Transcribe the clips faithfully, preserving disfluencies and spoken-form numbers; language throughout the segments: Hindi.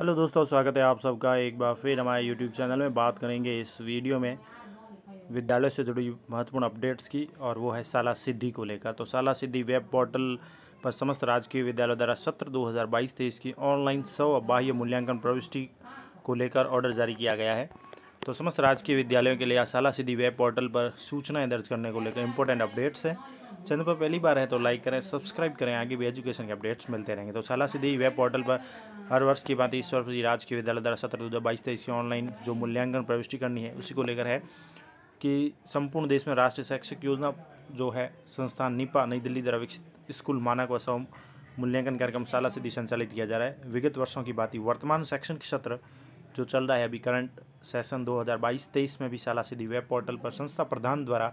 हेलो दोस्तों, स्वागत है आप सबका एक बार फिर हमारे यूट्यूब चैनल में। बात करेंगे इस वीडियो में विद्यालय से जुड़ी महत्वपूर्ण अपडेट्स की, और वो है शाला सिद्धि को लेकर। तो शाला सिद्धि वेब पोर्टल पर समस्त राजकीय विद्यालयों द्वारा सत्र दो हज़ार बाईस तेईस की ऑनलाइन सौ बाह्य मूल्यांकन प्रविष्टि को लेकर ऑर्डर जारी किया गया है। तो समस्त राजकीय विद्यालयों के लिए शाला सिद्धि वेब पोर्टल पर सूचनाएँ दर्ज करने को लेकर इंपॉर्टेंट अपडेट्स हैं। चैनल पर पहली बार है तो लाइक करें, सब्सक्राइब करें, आगे भी एजुकेशन के अपडेट्स मिलते रहेंगे। तो शाला सिद्धि वेब पोर्टल पर हर वर्ष की बात इस वर्ष राजकीय विद्यालय द्वारा सत्र दो हज़ार बाईस तेईस की ऑनलाइन जो मूल्यांकन प्रविष्टि करनी है उसी को लेकर है कि संपूर्ण देश में राष्ट्रीय शैक्षिक योजना जो है संस्थान निपा नई दिल्ली द्वारा विकसित स्कूल मानक व सौ मूल्यांकन कार्यक्रम शाला सिद्धि संचालित किया जा रहा है। विगत वर्षों की बात वर्तमान सेक्शन के सत्र जो चल रहा है अभी करंट सेशन दो हज़ार बाईस तेईस में भी शाला सिद्धि वेब पोर्टल पर संस्था प्रधान द्वारा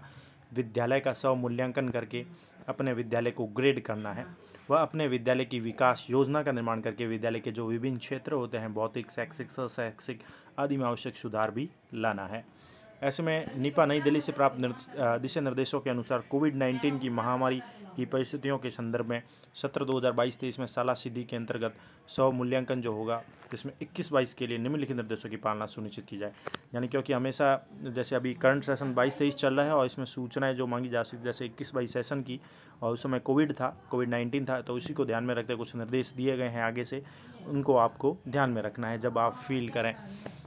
विद्यालय का सौ मूल्यांकन करके अपने विद्यालय को ग्रेड करना है। वह अपने विद्यालय की विकास योजना का निर्माण करके विद्यालय के जो विभिन्न क्षेत्र होते हैं भौतिक, शैक्षिक, शैक्षिक आदि में आवश्यक सुधार भी लाना है। ऐसे में निपा नई दिल्ली से प्राप्त दिशा निर्देशों के अनुसार कोविड नाइन्टीन की महामारी की परिस्थितियों के संदर्भ में सत्र दो हज़ार बाईस तेईस में शाला सिद्धि के अंतर्गत सौ मूल्यांकन जो होगा जिसमें इक्कीस बाईस के लिए निम्नलिखित निर्देशों की पालना सुनिश्चित की जाए। यानी क्योंकि हमेशा जैसे अभी करंट सेशन बाईस तेईस चल रहा है और इसमें सूचनाएँ जो मांगी जा सकती जैसे इक्कीस बाईस सेशन की, और उस समय कोविड था, कोविड नाइन्टीन था, तो उसी को ध्यान में रखते कुछ निर्देश दिए गए हैं आगे से, उनको आपको ध्यान में रखना है जब आप फील करें।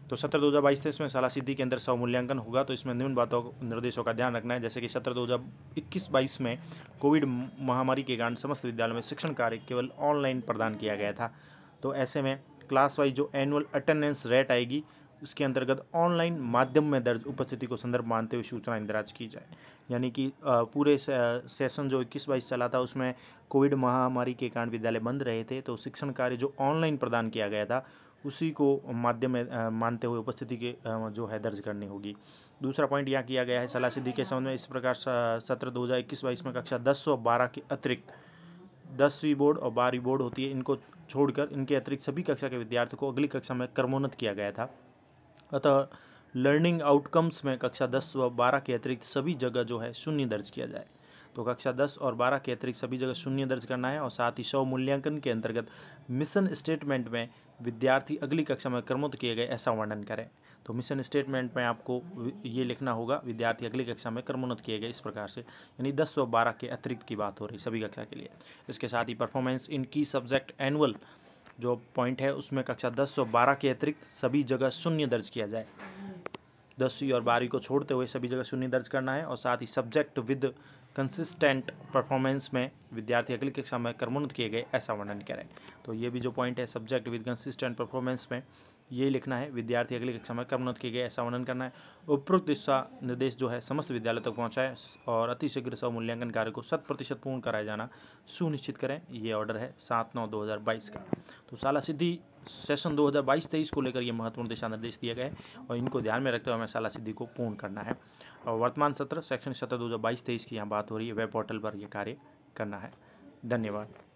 तो सत्र दो हज़ार बाईस तेईस में शाला सिद्धि के अंदर सौ मूल्यांकन होगा तो इसमें निम्न बातों निर्देशों का ध्यान रखना है। जैसे कि सत्र दो हज़ार इक्कीस बाईस में कोविड महामारी के कारण समस्त विद्यालयों में शिक्षण कार्य केवल ऑनलाइन प्रदान किया गया था। तो ऐसे में क्लास वाइज जो एनुअल अटेंडेंस रेट आएगी उसके अंतर्गत ऑनलाइन माध्यम में दर्ज उपस्थिति को संदर्भ मानते हुए सूचना इंदराज की जाए। यानी कि पूरे सेशन जो इक्कीस बाईस चला था उसमें कोविड महामारी के कारण विद्यालय बंद रहे थे, तो शिक्षण कार्य जो ऑनलाइन प्रदान किया गया था उसी को माध्यम में मानते हुए उपस्थिति के जो है दर्ज करनी होगी। दूसरा पॉइंट यहाँ किया गया है शाला सिद्धि के संबंध में इस प्रकार सत्र दो हज़ार इक्कीस बाईस में कक्षा दस और बारह के अतिरिक्त दसवीं बोर्ड और बारहवीं बोर्ड होती है इनको छोड़कर इनके अतिरिक्त सभी कक्षा के विद्यार्थियों को अगली कक्षा में क्रमोन्नत किया गया था। अतः लर्निंग आउटकम्स में कक्षा दस व बारह के अतिरिक्त सभी जगह जो है शून्य दर्ज किया जाए। तो कक्षा दस और बारह के अतिरिक्त सभी जगह शून्य दर्ज करना है, और साथ ही सौ मूल्यांकन के अंतर्गत मिशन स्टेटमेंट में विद्यार्थी अगली कक्षा में क्रमोन्नत किए गए ऐसा वर्णन करें। तो मिशन स्टेटमेंट में आपको ये लिखना होगा विद्यार्थी अगली कक्षा में क्रमोन्नत किए गए, इस प्रकार से, यानी दस व बारह के अतिरिक्त की बात हो रही सभी कक्षा के लिए। इसके साथ ही परफॉर्मेंस इन की सब्जेक्ट एनुअल जो पॉइंट है उसमें कक्षा दस और बारह के अतिरिक्त सभी जगह शून्य दर्ज किया जाए। दसवीं और बारहवीं को छोड़ते हुए सभी जगह शून्य दर्ज करना है, और साथ ही सब्जेक्ट विद कंसिस्टेंट परफॉर्मेंस में विद्यार्थी अगली कक्षा में क्रमोन्नत किए गए ऐसा वर्णन करें। तो ये भी जो पॉइंट है सब्जेक्ट विद कंसिस्टेंट परफॉर्मेंस में ये लिखना है विद्यार्थी अगली कक्षा में क्रमोन्नत किए गए ऐसा वर्णन करना है। उपरोक्त दिशा निर्देश जो है समस्त विद्यालय तक पहुँचाएँ और अतिशीघ्र सौ मूल्यांकन कार्य को शत प्रतिशत पूर्ण कराया जाना सुनिश्चित करें। ये ऑर्डर है सात नौ दो हज़ार बाईस का। तो शाला सिद्धि सेशन दो हज़ार बाईस तेईस को लेकर ये महत्वपूर्ण दिशा निर्देश दिए गए और इनको ध्यान में रखते हुए हमें शाला सिद्धि को पूर्ण करना है, और वर्तमान सत्र सेक्शन सत्र दो हज़ार बाईस तेईस की यहाँ बात हो रही है। वेब पोर्टल पर यह कार्य करना है। धन्यवाद।